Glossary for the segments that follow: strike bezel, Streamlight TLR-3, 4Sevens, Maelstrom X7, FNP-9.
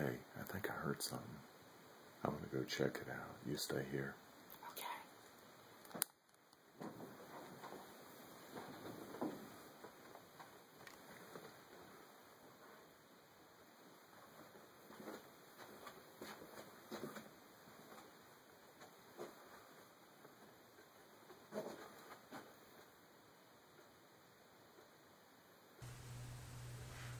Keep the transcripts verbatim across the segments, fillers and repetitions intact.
Hey, I think I heard something. I'm gonna go check it out. You stay here.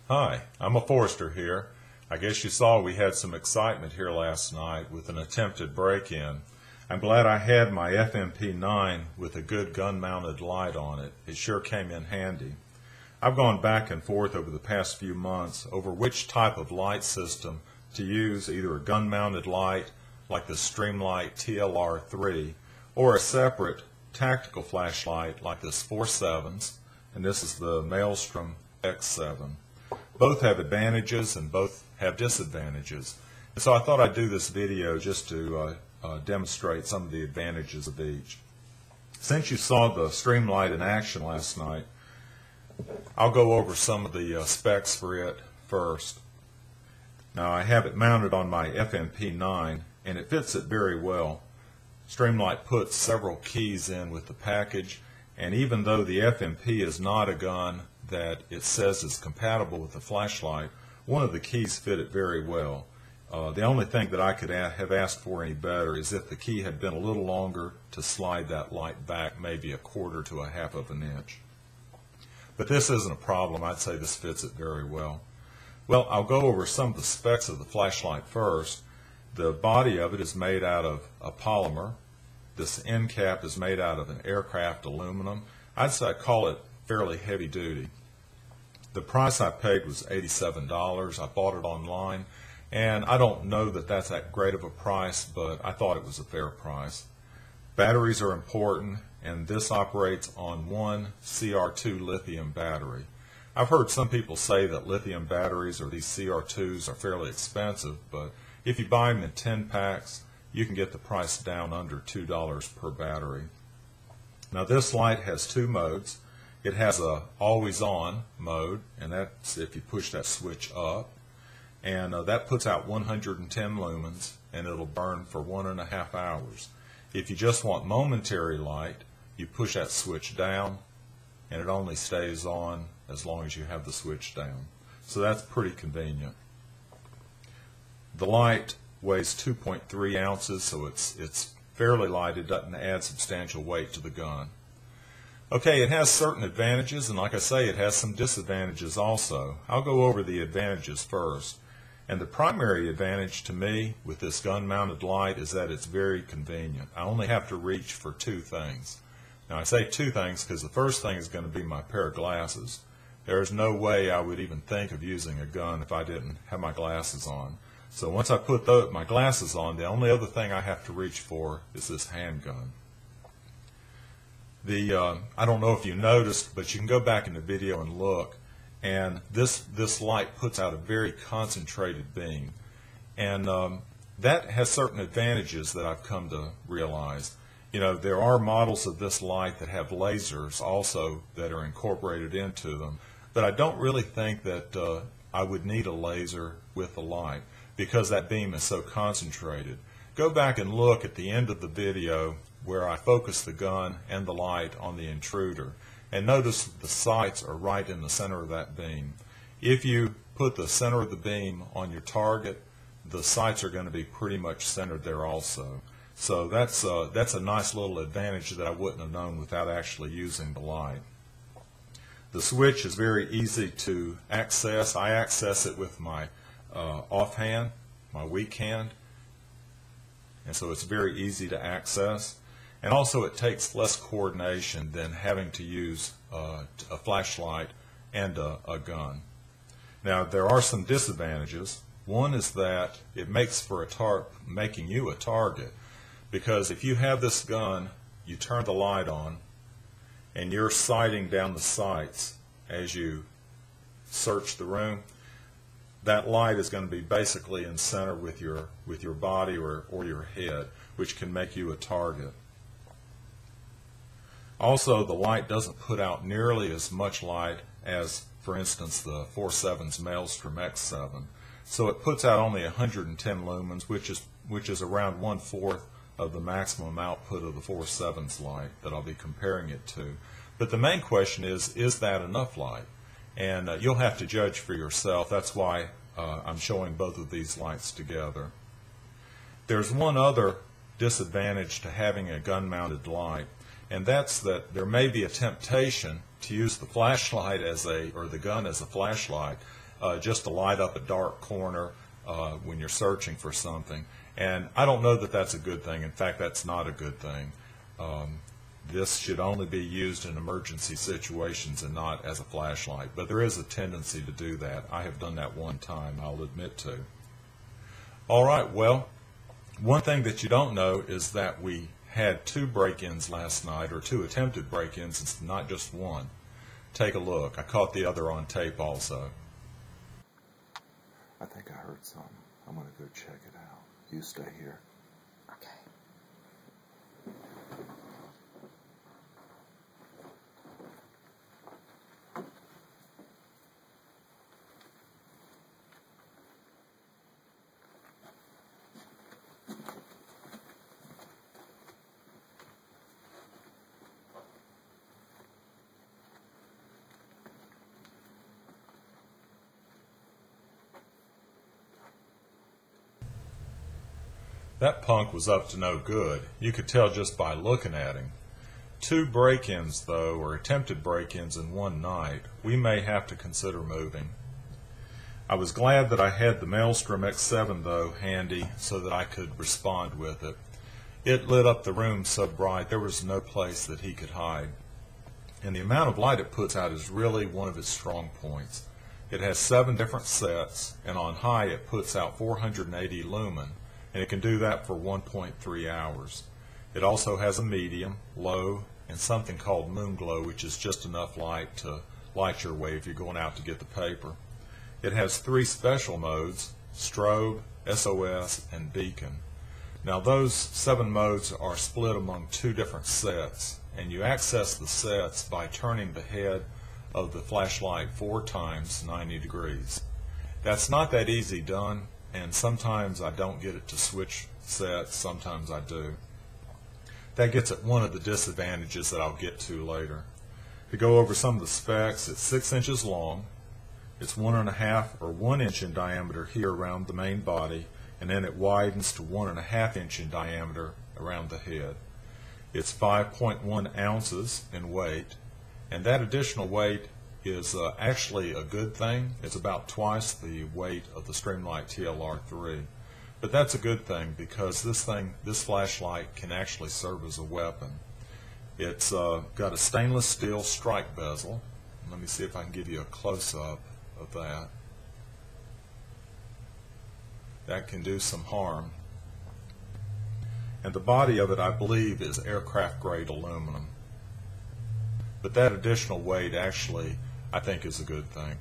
Hi, I'm a forester here. I guess you saw we had some excitement here last night with an attempted break-in. I'm glad I had my F N P nine with a good gun-mounted light on it. It sure came in handy. I've gone back and forth over the past few months over which type of light system to use, either a gun-mounted light like the Streamlight T L R three or a separate tactical flashlight like this four sevens, and this is the Maelstrom X seven. Both have advantages and both have disadvantages. And so I thought I'd do this video just to uh, uh, demonstrate some of the advantages of each. Since you saw the Streamlight in action last night, I'll go over some of the uh, specs for it first. Now I have it mounted on my F N P nine and it fits it very well. Streamlight puts several keys in with the package, and even though the F N P is not a gun that it says is compatible with the flashlight, one of the keys fit it very well. Uh, the only thing that I could have asked for any better is if the key had been a little longer to slide that light back maybe a quarter to a half of an inch. But this isn't a problem. I'd say this fits it very well. Well, I'll go over some of the specs of the flashlight first. The body of it is made out of a polymer. This end cap is made out of an aircraft aluminum. I'd say I call it fairly heavy duty. The price I paid was eighty-seven dollars. I bought it online, and I don't know that that's that great of a price, but I thought it was a fair price. Batteries are important, and this operates on one C R two lithium battery. I've heard some people say that lithium batteries or these C R twos are fairly expensive, but if you buy them in ten packs, you can get the price down under two dollars per battery. Now this light has two modes. It has a always on mode, and that's if you push that switch up, and uh, that puts out one hundred ten lumens, and it'll burn for one and a half hours. If you just want momentary light, you push that switch down, and it only stays on as long as you have the switch down. So that's pretty convenient. The light weighs two point three ounces, so it's, it's fairly light. It doesn't add substantial weight to the gun. Okay, it has certain advantages, and like I say, it has some disadvantages also. I'll go over the advantages first. And the primary advantage to me with this gun-mounted light is that it's very convenient. I only have to reach for two things. Now I say two things because the first thing is going to be my pair of glasses. There's no way I would even think of using a gun if I didn't have my glasses on. So once I put the, my glasses on, the only other thing I have to reach for is this handgun. The, uh, I don't know if you noticed, but you can go back in the video and look, and this this light puts out a very concentrated beam, and um, that has certain advantages that I've come to realize. You know, there are models of this light that have lasers also that are incorporated into them, but I don't really think that uh, I would need a laser with the light because that beam is so concentrated. Go back and look at the end of the video where I focus the gun and the light on the intruder, and notice the sights are right in the center of that beam. If you put the center of the beam on your target, the sights are going to be pretty much centered there also. So that's a, that's a nice little advantage that I wouldn't have known without actually using the light. The switch is very easy to access. I access it with my uh, offhand, my weak hand, and so it's very easy to access. And also it takes less coordination than having to use uh, a flashlight and a, a gun. Now there are some disadvantages. One is that it makes for a tar making you a target, because if you have this gun, you turn the light on and you're sighting down the sights as you search the room. That light is going to be basically in center with your with your body or, or your head, which can make you a target. Also, the light doesn't put out nearly as much light as, for instance, the four sevens Maelstrom X seven. So it puts out only one hundred ten lumens, which is which is around one fourth of the maximum output of the four sevens light that I'll be comparing it to. But the main question is, is that enough light? And uh, you'll have to judge for yourself. That's why uh, I'm showing both of these lights together. There's one other disadvantage to having a gun-mounted light, and that's that there may be a temptation to use the flashlight as a, or the gun as a flashlight, uh, just to light up a dark corner uh, when you're searching for something. And I don't know that that's a good thing. In fact, that's not a good thing. Um, this should only be used in emergency situations and not as a flashlight. But there is a tendency to do that. I have done that one time, I'll admit to. All right, well, one thing that you don't know is that we had two break-ins last night, or two attempted break-ins, it's not just one. Take a look. I caught the other on tape also. I think I heard something. I'm going to go check it out. You stay here. Okay. That punk was up to no good. You could tell just by looking at him. Two break-ins, though, or attempted break-ins in one night. We may have to consider moving. I was glad that I had the Maelstrom X seven, though, handy so that I could respond with it. It lit up the room so bright there was no place that he could hide. And the amount of light it puts out is really one of its strong points. It has seven different sets, and on high it puts out four hundred eighty lumen. And it can do that for one point three hours. It also has a medium, low, and something called moon glow, which is just enough light to light your way if you're going out to get the paper. It has three special modes, strobe, S O S, and beacon. Now those seven modes are split among two different sets, and you access the sets by turning the head of the flashlight four times ninety degrees. That's not that easy done. And sometimes I don't get it to switch sets, sometimes I do. That gets at one of the disadvantages that I'll get to later. To go over some of the specs, it's six inches long, it's one and a half or one inch in diameter here around the main body, and then it widens to one and a half inch in diameter around the head. It's five point one ounces in weight, and that additional weight is uh, actually a good thing. It's about twice the weight of the Streamlight T L R three. But that's a good thing because this thing, this flashlight can actually serve as a weapon. It's uh, got a stainless steel strike bezel. Let me see if I can give you a close-up of that. That can do some harm. And the body of it, I believe, is aircraft-grade aluminum. But that additional weight actually I think is a good thing.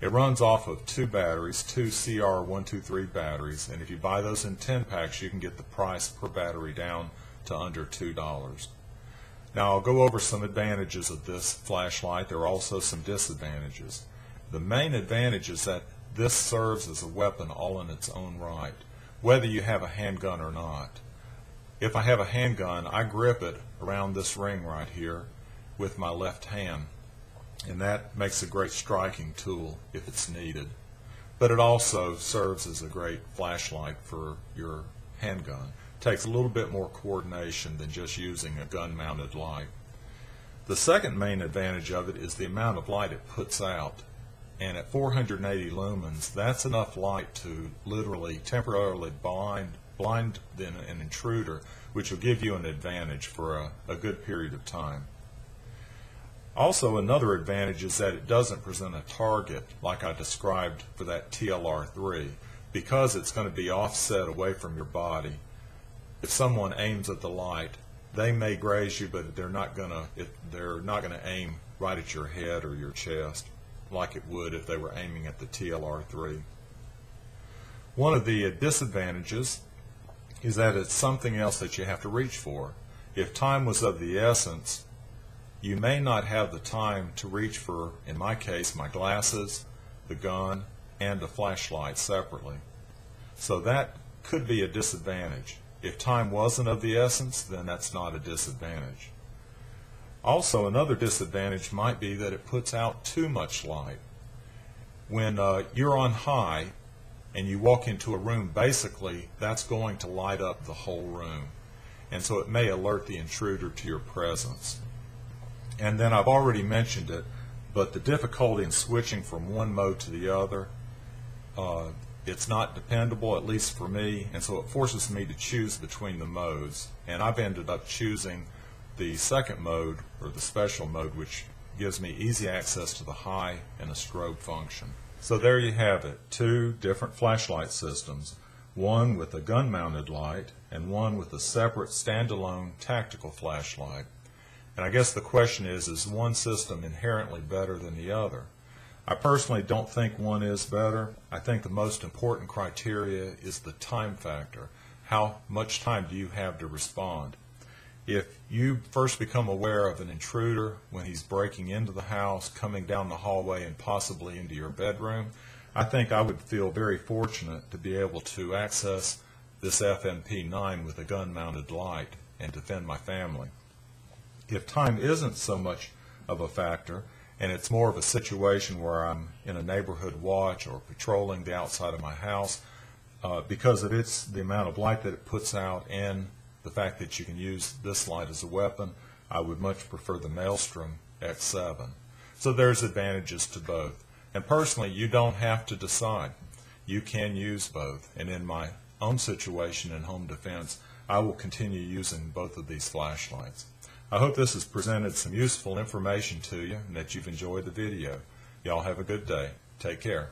It runs off of two batteries, two C R one two three batteries, and if you buy those in ten packs, you can get the price per battery down to under two dollars. Now I'll go over some advantages of this flashlight. There are also some disadvantages. The main advantage is that this serves as a weapon all in its own right, whether you have a handgun or not. If I have a handgun, I grip it around this ring right here with my left hand, and that makes a great striking tool if it's needed. But it also serves as a great flashlight for your handgun. It takes a little bit more coordination than just using a gun-mounted light. The second main advantage of it is the amount of light it puts out, and at four hundred eighty lumens, that's enough light to literally temporarily blind blind an, an intruder, which will give you an advantage for a, a good period of time. Also, another advantage is that it doesn't present a target like I described for that T L R three, because it's going to be offset away from your body. If someone aims at the light, they may graze you, but they're not going to they're not going to aim right at your head or your chest like it would if they were aiming at the T L R three. One of the disadvantages is that it's something else that you have to reach for. If time was of the essence, you may not have the time to reach for, in my case, my glasses, the gun, and the flashlight separately. So that could be a disadvantage. If time wasn't of the essence, then that's not a disadvantage. Also, another disadvantage might be that it puts out too much light. When uh, you're on high and you walk into a room, basically that's going to light up the whole room, and so it may alert the intruder to your presence. And then I've already mentioned it, but the difficulty in switching from one mode to the other, uh, it's not dependable, at least for me, and so it forces me to choose between the modes, and I've ended up choosing the second mode, or the special mode, which gives me easy access to the high and a strobe function. So there you have it, two different flashlight systems, one with a gun-mounted light and one with a separate standalone tactical flashlight. And I guess the question is, is one system inherently better than the other? I personally don't think one is better. I think the most important criteria is the time factor. How much time do you have to respond? If you first become aware of an intruder when he's breaking into the house, coming down the hallway, and possibly into your bedroom, I think I would feel very fortunate to be able to access this F N P nine with a gun-mounted light and defend my family. If time isn't so much of a factor, and it's more of a situation where I'm in a neighborhood watch or patrolling the outside of my house, uh, because of its, the amount of light that it puts out and the fact that you can use this light as a weapon, I would much prefer the Maelstrom X seven. So there's advantages to both. And personally, you don't have to decide. You can use both. And in my own situation in home defense, I will continue using both of these flashlights. I hope this has presented some useful information to you and that you've enjoyed the video. Y'all have a good day. Take care.